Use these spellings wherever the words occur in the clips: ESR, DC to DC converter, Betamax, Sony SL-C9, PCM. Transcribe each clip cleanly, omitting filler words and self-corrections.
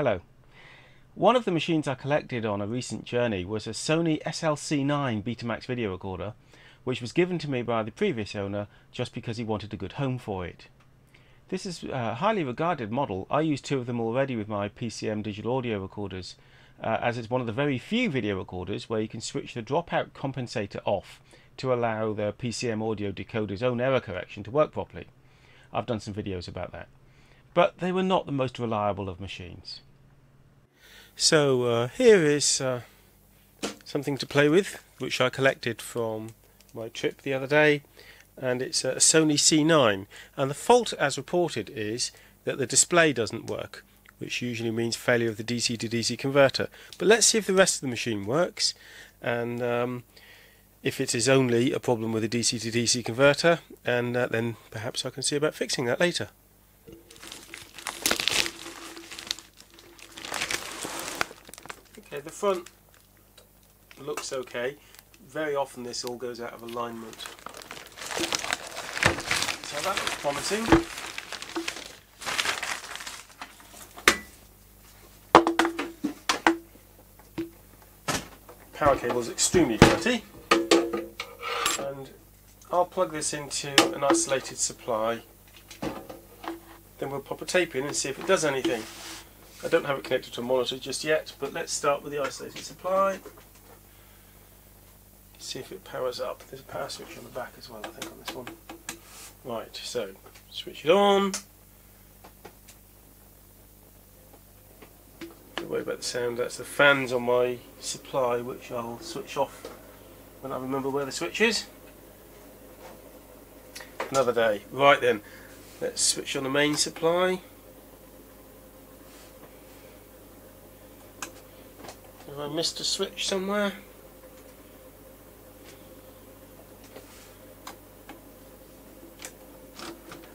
Hello. One of the machines I collected on a recent journey was a Sony SL-C9 Betamax video recorder, which was given to me by the previous owner just because he wanted a good home for it. This is a highly regarded model. I use two of them already with my PCM digital audio recorders, as it's one of the very few video recorders where you can switch the dropout compensator off to allow the PCM audio decoder's own error correction to work properly. I've done some videos about that. But they were not the most reliable of machines. So here is something to play with, which I collected from my trip the other day, and it's a Sony C9, and the fault as reported is that the display doesn't work, which usually means failure of the DC to DC converter. But let's see if the rest of the machine works, and if it is only a problem with the DC to DC converter, and then perhaps I can see about fixing that later. Okay, the front looks okay. Very often this all goes out of alignment. So that looks promising. Power cable is extremely dirty, and I'll plug this into an isolated supply. Then we'll pop a tape in and see if it does anything. I don't have it connected to a monitor just yet, but let's start with the isolated supply. See if it powers up. There's a power switch on the back as well, I think, on this one. Right, so switch it on. Don't worry about the sound. That's the fans on my supply, which I'll switch off when I remember where the switch is. Another day. Right then, let's switch on the main supply. Have I missed a switch somewhere?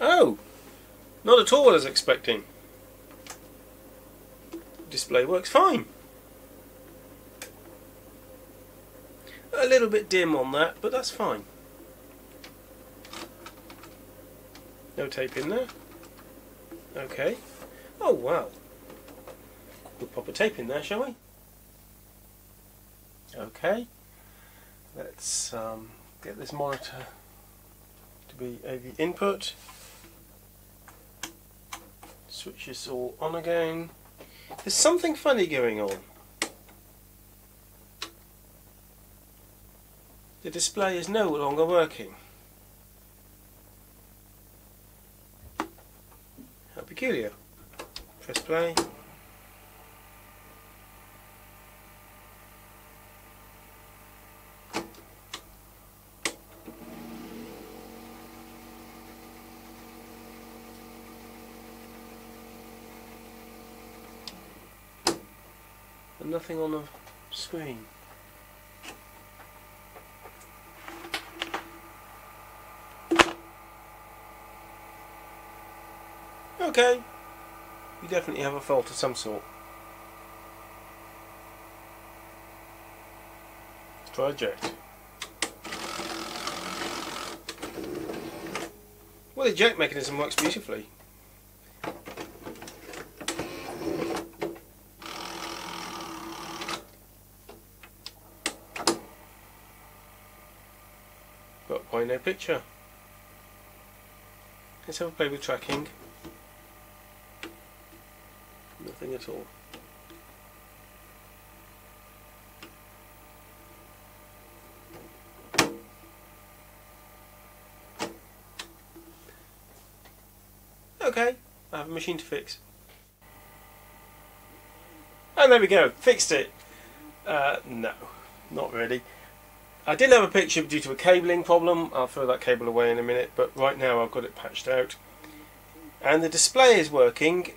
Oh, not at all what I was expecting. Display works fine. A little bit dim on that, but that's fine. No tape in there. Okay. Oh wow. We'll pop a tape in there, shall we? Okay. Let's get this monitor to be AV input. Switch this all on again. There's something funny going on. The display is no longer working. How peculiar. Press play. Nothing on the screen. Okay, you definitely have a fault of some sort. Let's try eject. Well, the eject mechanism works beautifully. But why no picture? Let's have a play with tracking. Nothing at all. Okay, I have a machine to fix. And there we go, fixed it. No, not really. I did have a picture due to a cabling problem. I'll throw that cable away in a minute, but right now I've got it patched out. And the display is working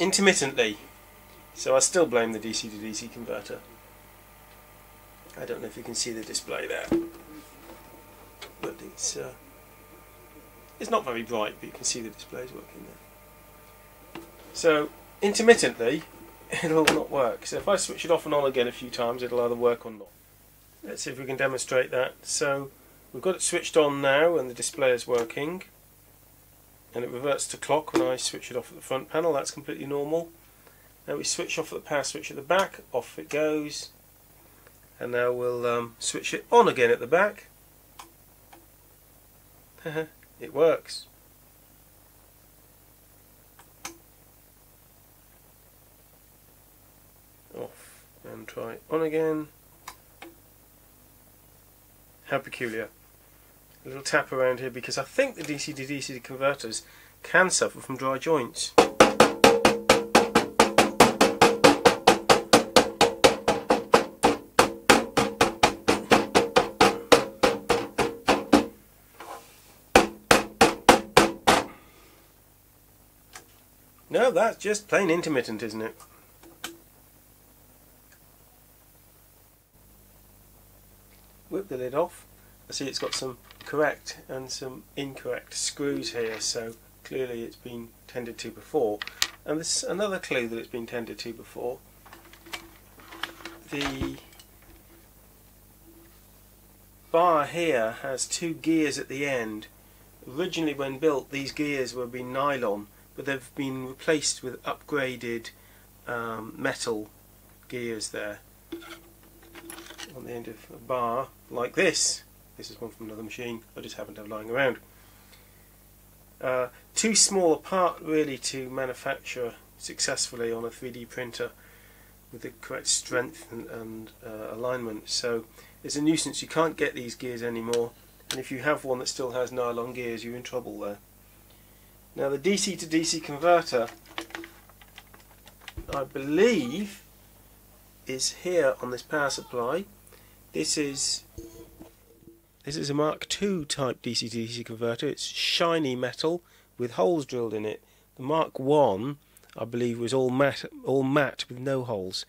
intermittently, so I still blame the DC to DC converter. I don't know if you can see the display there, but it's not very bright, but you can see the display is working there. So intermittently it will not work, so if I switch it off and on again a few times it'll either work or not. Let's see if we can demonstrate that. So we've got it switched on now and the display is working, and it reverts to clock when I switch it off at the front panel. That's completely normal. Now we switch off the power switch at the back, off it goes, and now we'll switch it on again at the back. It works. Off and try it on again. How peculiar. A little tap around here because I think the DC to DC converters can suffer from dry joints. No, that's just plain intermittent, isn't it? Whip the lid off. I see it's got some correct and some incorrect screws here, so clearly it's been tended to before. And this is another clue that it's been tended to before. The bar here has two gears at the end. Originally when built, these gears were being nylon, but they've been replaced with upgraded metal gears there on the end of a bar like this. This is one from another machine I just happen to have lying around. Too small a part really to manufacture successfully on a 3D printer with the correct strength and alignment, so it's a nuisance. You can't get these gears anymore, and if you have one that still has nylon gears, you're in trouble there. Now the DC to DC converter, I believe, is here on this power supply. This is a Mark II type DC to DC converter. It's shiny metal with holes drilled in it. The Mark I, I believe, was all matte with no holes.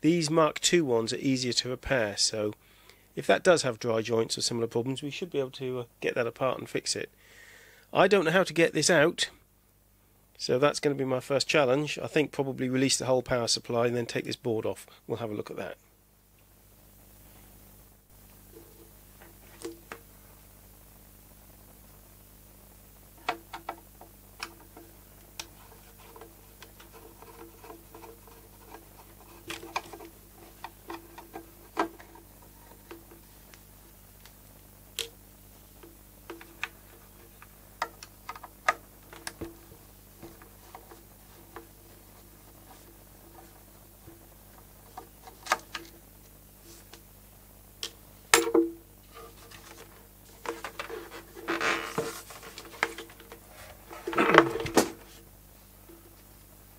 These Mark II ones are easier to repair, so if that does have dry joints or similar problems, we should be able to get that apart and fix it. I don't know how to get this out, so that's going to be my first challenge. I think probably release the whole power supply and then take this board off. We'll have a look at that.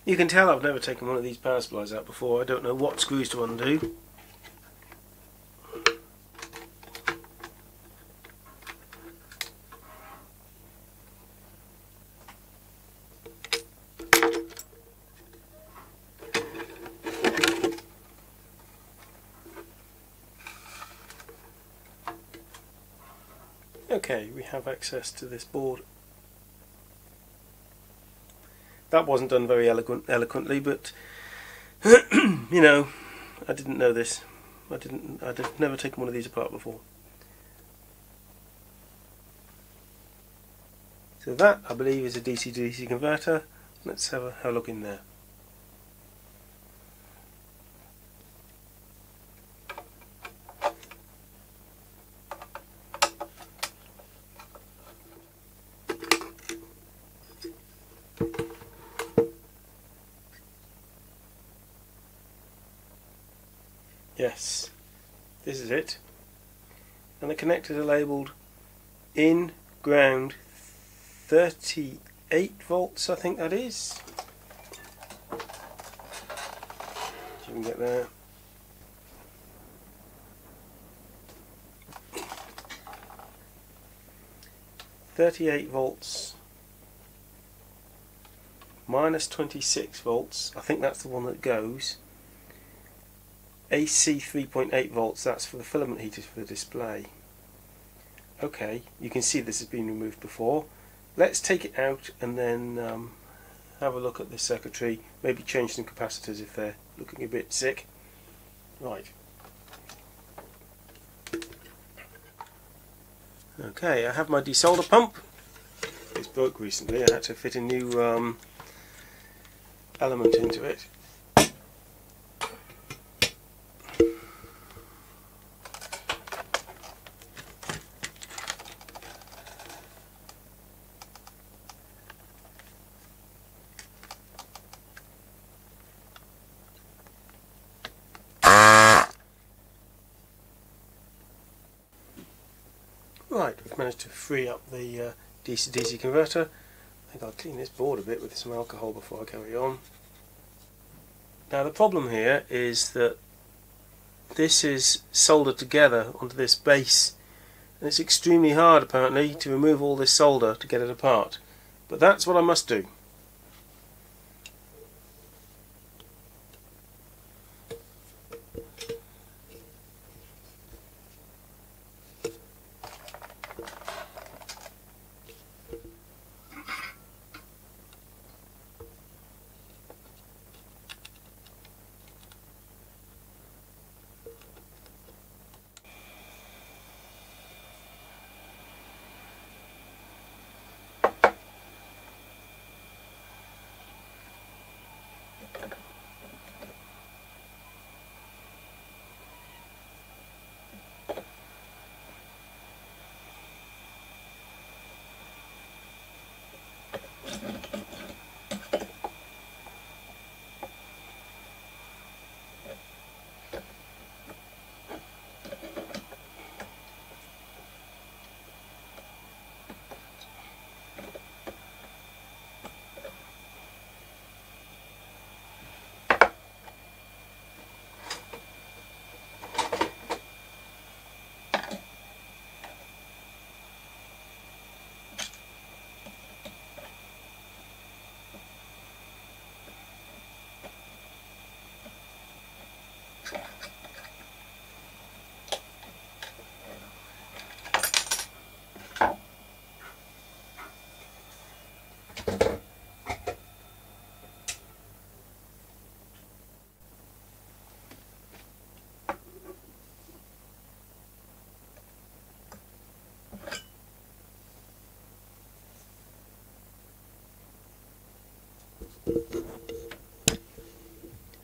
You can tell I've never taken one of these power supplies out before. I don't know what screws to undo. Okay, we have access to this board. That wasn't done very eloquently, but you know, I didn't know this. I'd never taken one of these apart before. So that, I believe, is a DC to DC converter. Let's have a look in there. Yes, this is it. And the connectors are labelled in, ground, 38 volts, I think that is. If you can get there. -26 volts. I think that's the one that goes. AC 3.8 volts, that's for the filament heaters for the display. Okay, you can see this has been removed before. Let's take it out and then have a look at this circuitry, maybe change some capacitors if they're looking a bit sick. Right. Okay, I have my desolder pump. It's broke recently, I had to fit a new element into it. managed to free up the DC to DC converter. I think I'll clean this board a bit with some alcohol before I carry on. Now the problem here is that this is soldered together onto this base, and it's extremely hard apparently to remove all this solder to get it apart, but that's what I must do.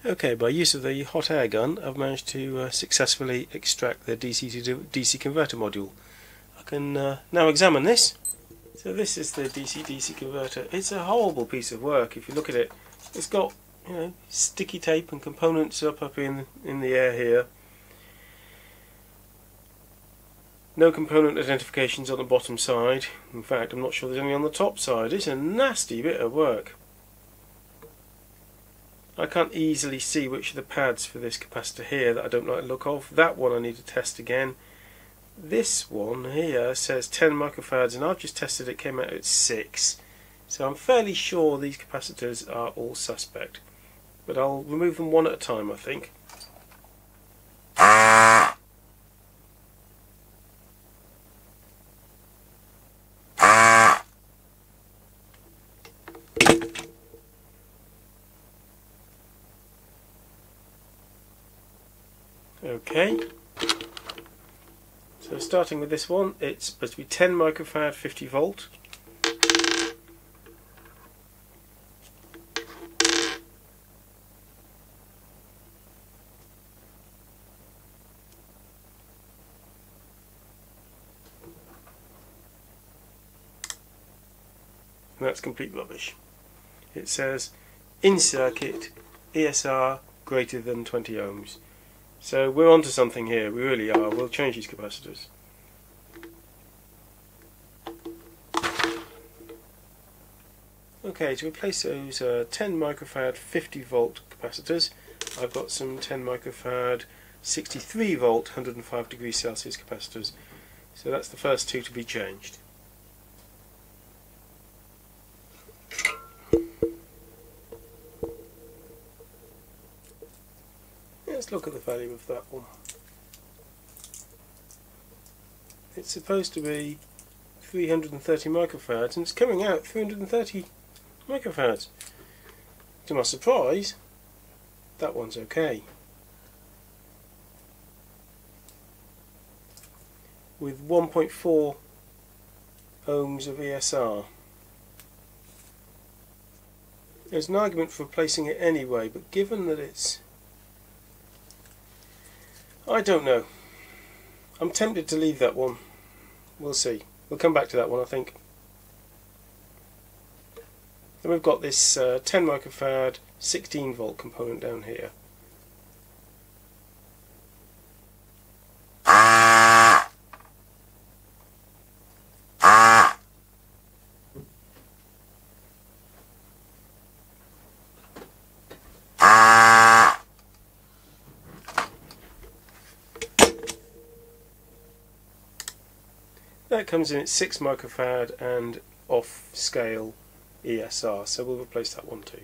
Okay, by use of the hot air gun I've managed to successfully extract the DC to DC converter module. I can now examine this. So this is the DC-DC converter. It's a horrible piece of work if you look at it. It's got, you know, sticky tape and components up in the air here. No component identifications on the bottom side. In fact, I'm not sure there's any on the top side. It's a nasty bit of work. I can't easily see which are the pads for this capacitor here that I don't like the look of. That one I need to test again. This one here says 10 microfarads and I've just tested it, came out at 6. So I'm fairly sure these capacitors are all suspect. But I'll remove them one at a time, I think. Okay, so starting with this one, it's supposed to be 10 microfarad 50 volt. And that's complete rubbish. It says in circuit ESR greater than 20 ohms. So we're onto something here, we really are. We'll change these capacitors. Okay, to replace those 10 microfarad 50 volt capacitors, I've got some 10 microfarad 63 volt 105 degrees Celsius capacitors. So that's the first two to be changed. Let's look at the value of that one. It's supposed to be 330 microfarads and it's coming out 330 microfarads. To my surprise, that one's okay. With 1.4 ohms of ESR. There's an argument for replacing it anyway, but given that it's, I don't know. I'm tempted to leave that one. We'll see. We'll come back to that one, I think. Then we've got this 10 microfarad 16 volt component down here. That comes in at 6 microfarad and off-scale ESR, so we'll replace that one too.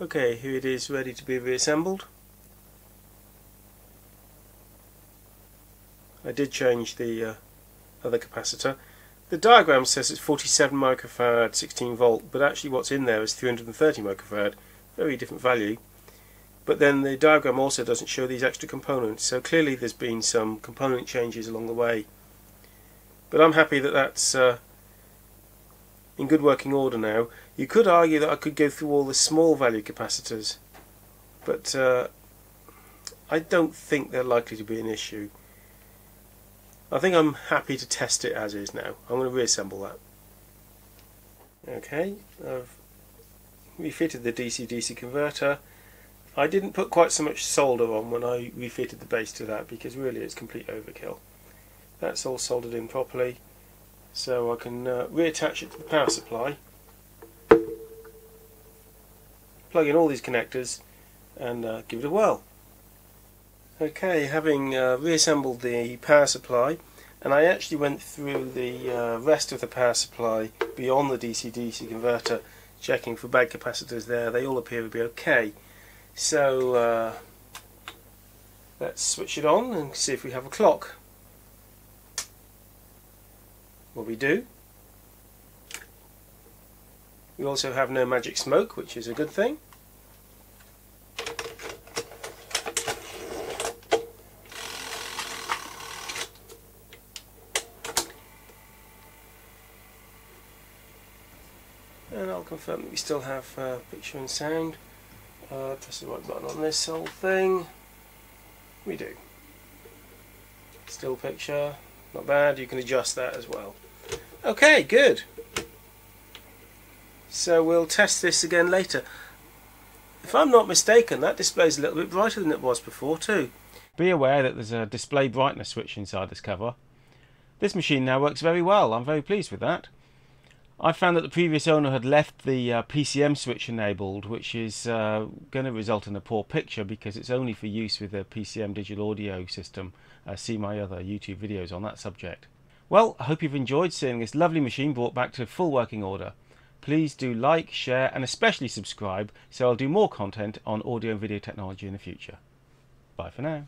Okay, here it is ready to be reassembled. I did change the other capacitor. The diagram says it's 47 microfarad, 16 volt, but actually what's in there is 330 microfarad, very different value. But then the diagram also doesn't show these extra components, so clearly there's been some component changes along the way. But I'm happy that that's in good working order now. You could argue that I could go through all the small value capacitors, but I don't think they're likely to be an issue. I think I'm happy to test it as is now. I'm going to reassemble that. Okay, I've refitted the DC-DC converter. I didn't put quite so much solder on when I refitted the base to that, because really it's complete overkill. That's all soldered in properly, so I can reattach it to the power supply, plug in all these connectors and give it a whirl. Okay, having reassembled the power supply, and I actually went through the rest of the power supply beyond the DC-DC converter, checking for bad capacitors there. They all appear to be okay. So let's switch it on and see if we have a clock. Well, we do. We also have no magic smoke, which is a good thing. And I'll confirm that we still have picture and sound. Press the right button on this whole thing. We do. Still picture, not bad. You can adjust that as well. Okay, good. So we'll test this again later. If I'm not mistaken, that display's a little bit brighter than it was before too. Be aware that there's a display brightness switch inside this cover. This machine now works very well. I'm very pleased with that. I found that the previous owner had left the PCM switch enabled, which is going to result in a poor picture because it's only for use with the PCM digital audio system. See my other YouTube videos on that subject. Well, I hope you've enjoyed seeing this lovely machine brought back to full working order. Please do like, share and especially subscribe, so I'll do more content on audio and video technology in the future. Bye for now.